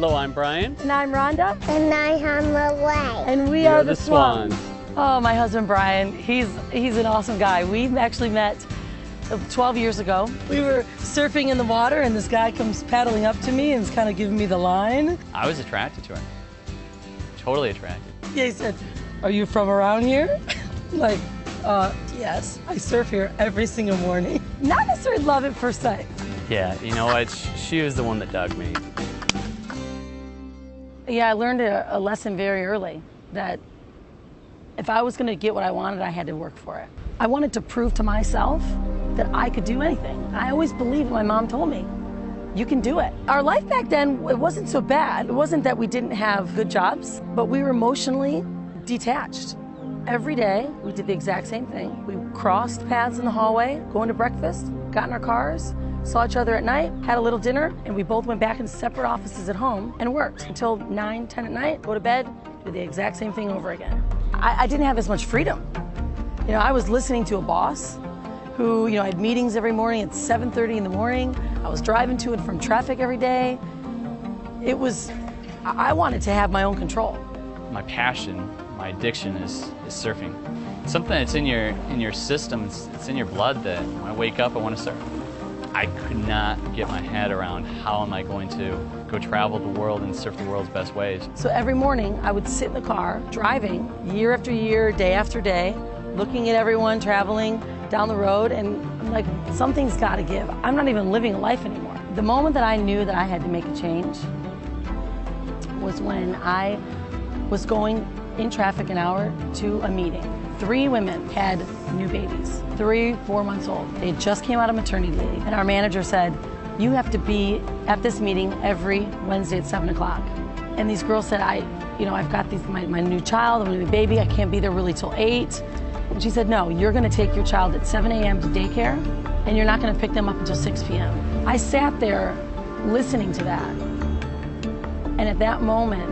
Hello, I'm Brian. And I'm Rhonda. And I'm Lilette. And we are the Swans. Oh, my husband Brian, he's an awesome guy. We actually met 12 years ago. We were surfing in the water and this guy comes paddling up to me and is kind of giving me the line. I was attracted to him. Totally attracted. Yeah, he said, "Are you from around here?" Like, yes, I surf here every single morning. Not necessarily love at first sight. Yeah, you know what? She was the one that dug me. Yeah, I learned a lesson very early that if I was going to get what I wanted, I had to work for it. I wanted to prove to myself that I could do anything. I always believed my mom told me, you can do it. Our life back then, it wasn't so bad. It wasn't that we didn't have good jobs, but we were emotionally detached. Every day, we did the exact same thing. We crossed paths in the hallway, going to breakfast, got in our cars, saw each other at night, had a little dinner, and we both went back in separate offices at home and worked until 9, 10 at night, go to bed, do the exact same thing over again. I didn't have as much freedom. You know, I was listening to a boss who, you know, I had meetings every morning at 7:30 in the morning. I was driving to and from traffic every day. It was, I wanted to have my own control. My passion, my addiction is surfing. It's something that's in your system, it's in your blood that when I wake up, I want to surf. I could not get my head around how am I going to go travel the world and surf the world's best waves. So every morning I would sit in the car driving year after year, day after day, looking at everyone traveling down the road, and I'm like, something's got to give. I'm not even living a life anymore. The moment that I knew that I had to make a change was when I was going in traffic an hour to a meeting. 3 women had new babies, 3, 4 months old. They just came out of maternity leave. And our manager said, you have to be at this meeting every Wednesday at 7 o'clock. And these girls said, I've got my new child, my new baby, I can't be there really till 8. And she said, no, you're gonna take your child at 7 a.m. to daycare, and you're not gonna pick them up until 6 p.m. I sat there listening to that. And at that moment,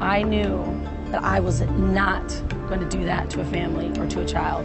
I knew that I was not going to do that to a family or to a child.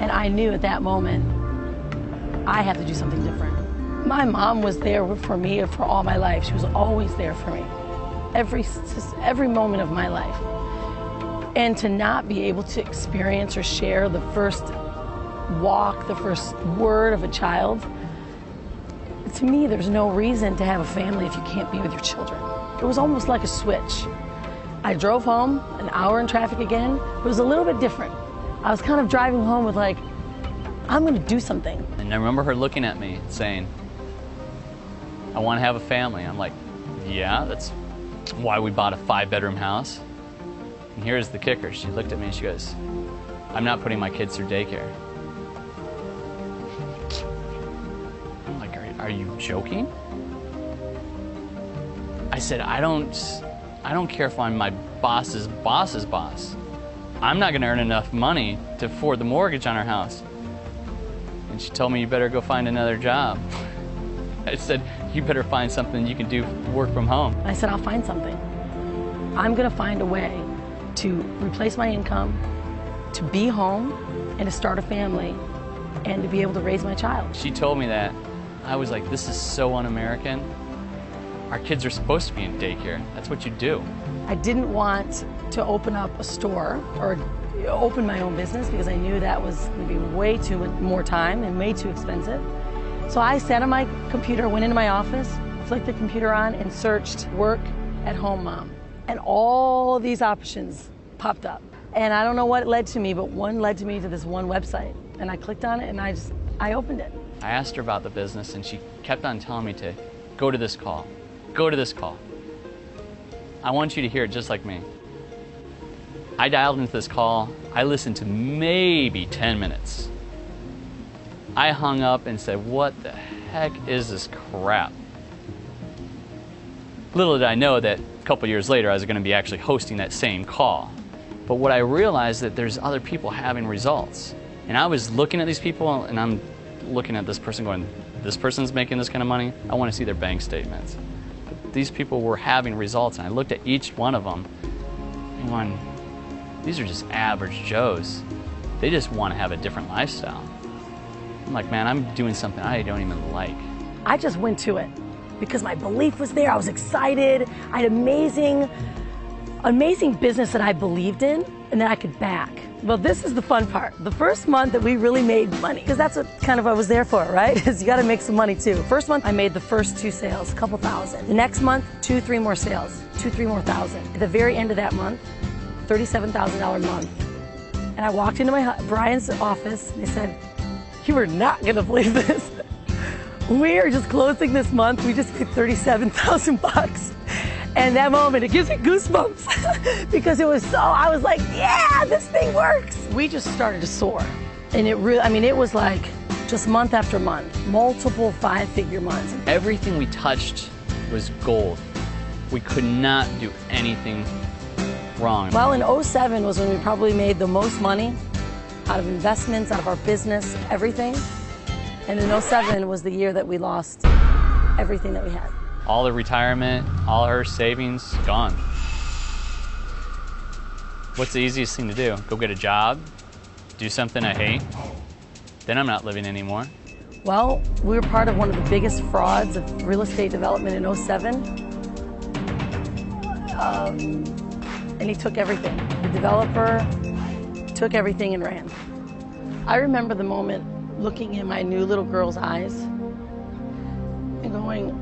And I knew at that moment, I had to do something different. My mom was there for me for all my life. She was always there for me, every moment of my life. And to not be able to experience or share the first walk, the first word of a child, to me, there's no reason to have a family if you can't be with your children. It was almost like a switch. I drove home, an hour in traffic again. It was a little bit different. I was kind of driving home with like, I'm gonna do something. And I remember her looking at me saying, I wanna have a family. I'm like, yeah, that's why we bought a 5-bedroom house. And here's the kicker. She looked at me and she goes, I'm not putting my kids through daycare. I'm like, are you joking? I said, I don't care if I'm my boss's boss's boss. I'm not gonna earn enough money to afford the mortgage on our house. And she told me, you better go find another job. I said, you better find something you can do, work from home. I said, I'll find something. I'm gonna find a way to replace my income, to be home, and to start a family, and to be able to raise my child. She told me that. I was like, this is so un-American. Our kids are supposed to be in daycare. That's what you do. I didn't want to open up a store or open my own business because I knew that was going to be way too much more time and way too expensive. So I sat on my computer, went into my office, flicked the computer on, and searched work at home mom. And all these options popped up. And I don't know what led to me, but one led to me to this one website. And I clicked on it and I opened it. I asked her about the business and she kept on telling me to go to this call. Go to this call. I want you to hear it just like me. I dialed into this call. I listened to maybe 10 minutes. I hung up and said, what the heck is this crap? Little did I know that a couple years later I was going to be actually hosting that same call. But what I realized that there's other people having results. And I was looking at these people and I'm looking at this person going, this person's making this kind of money. I want to see their bank statements. These people were having results, and I looked at each one of them and going, these are just average Joes. They just want to have a different lifestyle. I'm like, man, I'm doing something I don't even like. I just went to it. because my belief was there. I was excited. I had amazing business that I believed in and that I could back. Well, this is the fun part. The first month that we really made money, because that's what kind of I was there for, right? Because you got to make some money too. First month, I made the first 2 sales, a couple thousand. The next month, 2, 3 more sales, 2, 3 more thousand. At the very end of that month, $37,000 month. And I walked into my Brian's office and he said, "You are not going to believe this. We are just closing this month. We just did $37,000 bucks." And that moment, it gives me goosebumps because it was so, I was like, yeah, this thing works. We just started to soar. And it really, I mean, it was like just month after month, multiple 5-figure months. Everything we touched was gold. We could not do anything wrong. Well, in 07 was when we probably made the most money out of investments, out of our business, everything. And in 07 was the year that we lost everything that we had. All the retirement, all her savings, gone. What's the easiest thing to do? Go get a job, do something I hate, then I'm not living anymore. Well, we were part of one of the biggest frauds of real estate development in 07. And he took everything. The developer took everything and ran. I remember the moment looking in my new little girl's eyes and going,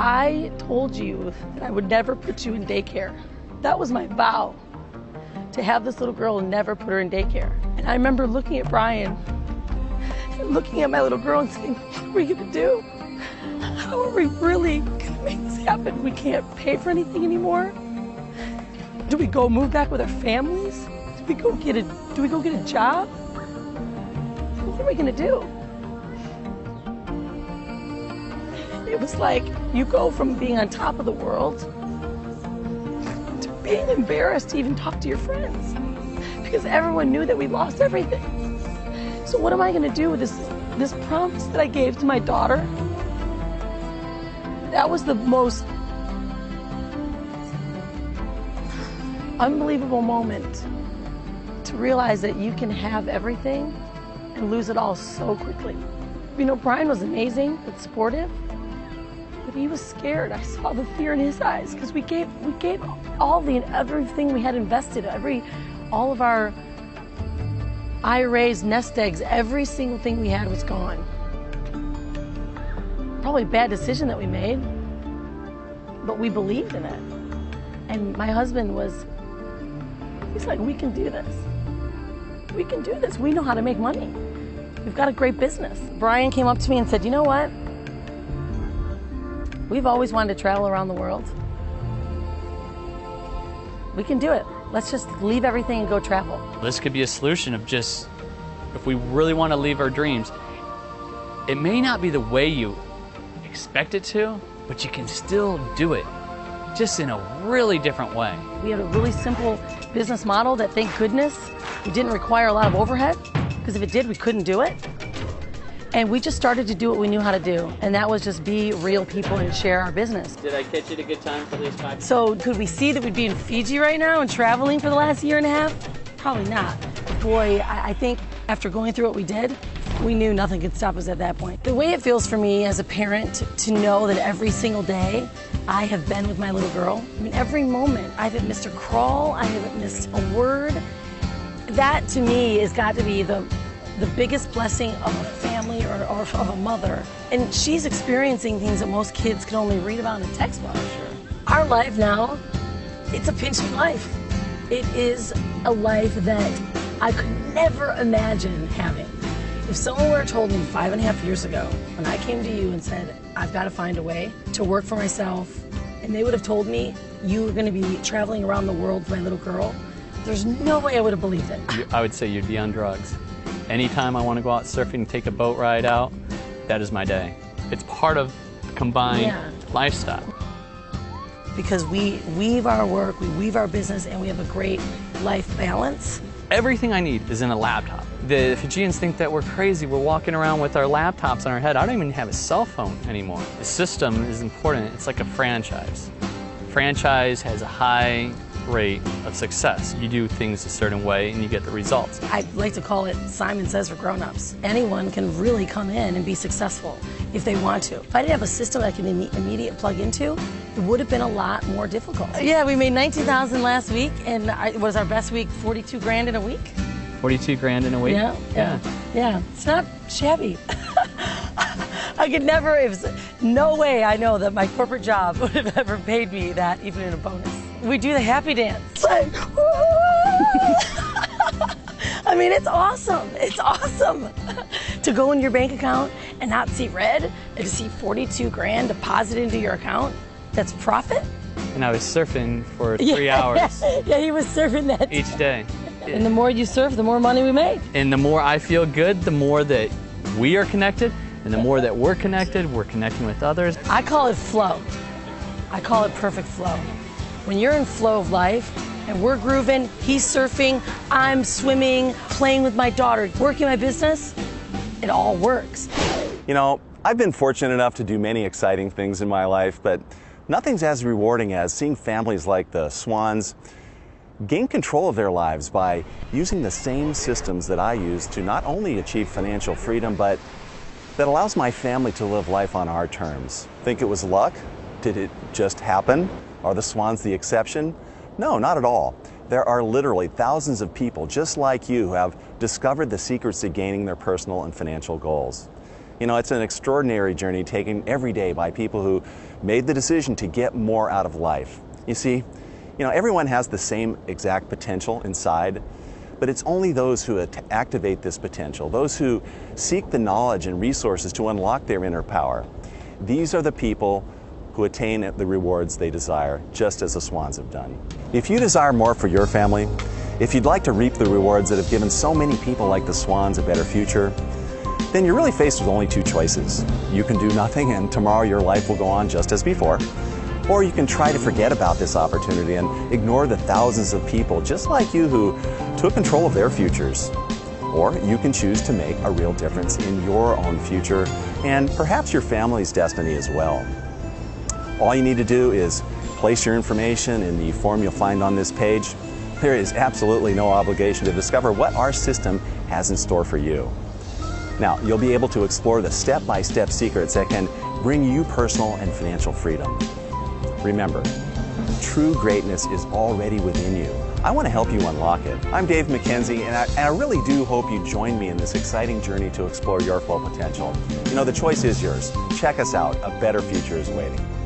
I told you that I would never put you in daycare. That was my vow, to have this little girl and never put her in daycare. And I remember looking at Brian, and looking at my little girl and saying, what are we gonna do? How are we really gonna make this happen? We can't pay for anything anymore. Do we go move back with our families? Do we go get a job? What are we gonna do? It was like you go from being on top of the world to being embarrassed to even talk to your friends because everyone knew that we lost everything. So what am I going to do with this promise that I gave to my daughter? That was the most unbelievable moment to realize that you can have everything and lose it all so quickly. You know, Brian was amazing and supportive. But he was scared. I saw the fear in his eyes because we gave everything we had invested, all of our IRAs, nest eggs, every single thing we had was gone. Probably a bad decision that we made, but we believed in it. And my husband he's like, we can do this. We can do this. We know how to make money. We've got a great business. Brian came up to me and said, you know what? We've always wanted to travel around the world. We can do it. Let's just leave everything and go travel. This could be a solution of just, if we really want to leave our dreams, it may not be the way you expect it to, but you can still do it, just in a really different way. We have a really simple business model that, thank goodness, it didn't require a lot of overhead, because if it did, we couldn't do it. And we just started to do what we knew how to do, and that was just be real people and share our business. Did I catch you at a good time for these 5 years? So could we see that we'd be in Fiji right now and traveling for the last year and a half? Probably not. Boy, I think after going through what we did, we knew nothing could stop us at that point. The way it feels for me as a parent to know that every single day I have been with my little girl, I mean, every moment, I haven't missed a crawl, I haven't missed a word. That to me has got to be the biggest blessing of a family or of a mother. And she's experiencing things that most kids can only read about in a textbook. Sure. Our life now, it's a pinch-me life. It is a life that I could never imagine having. If someone were told me 5.5 years ago, when I came to you and said, I've got to find a way to work for myself, and they would have told me, you were going to be traveling around the world with my little girl, there's no way I would have believed it. I would say you'd be on drugs. Anytime I want to go out surfing and take a boat ride out, that is my day. It's part of the combined lifestyle. Because we weave our work, we weave our business, and we have a great life balance. Everything I need is in a laptop. The Fijians think that we're crazy. We're walking around with our laptops on our head. I don't even have a cell phone anymore. The system is important. It's like a franchise. Franchise has a high rate of success. You do things a certain way and you get the results. I like to call it Simon Says for grown-ups. Anyone can really come in and be successful if they want to. If I didn't have a system I could immediately plug into, it would have been a lot more difficult. Yeah, we made $19,000 last week, and it was our best week, 42 grand in a week. 42 grand in a week? Yeah. It's not shabby. I could never, it was, no way I know that my corporate job would have ever paid me that, even in a bonus. We do the happy dance. Like, I mean, it's awesome. It's awesome to go in your bank account and not see red, and to see 42 grand deposited into your account. That's profit. And I was surfing for 3 hours. Yeah, he was surfing that each day. And the more you surf, the more money we make. And the more I feel good, the more that we are connected. And the more that we're connected, we're connecting with others. I call it flow. I call it perfect flow. When you're in flow of life, and we're grooving, he's surfing, I'm swimming, playing with my daughter, working my business, it all works. You know, I've been fortunate enough to do many exciting things in my life, but nothing's as rewarding as seeing families like the Swans gain control of their lives by using the same systems that I use to not only achieve financial freedom, but that allows my family to live life on our terms. Think it was luck? Did it just happen? Are the Swans the exception? No, not at all. There are literally thousands of people just like you who have discovered the secrets to gaining their personal and financial goals. You know, it's an extraordinary journey taken every day by people who made the decision to get more out of life. You see, you know, everyone has the same exact potential inside, but it's only those who activate this potential, those who seek the knowledge and resources to unlock their inner power. These are the people who attain the rewards they desire, just as the Swans have done. If you desire more for your family, if you'd like to reap the rewards that have given so many people like the Swans a better future, then you're really faced with only two choices. You can do nothing and tomorrow your life will go on just as before, or you can try to forget about this opportunity and ignore the thousands of people just like you who took control of their futures. Or you can choose to make a real difference in your own future and perhaps your family's destiny as well. All you need to do is place your information in the form you'll find on this page. There is absolutely no obligation to discover what our system has in store for you. Now, you'll be able to explore the step-by-step secrets that can bring you personal and financial freedom. Remember, true greatness is already within you. I want to help you unlock it. I'm Dave McKenzie, and I really do hope you join me in this exciting journey to explore your full potential. You know, the choice is yours. Check us out. A better future is waiting.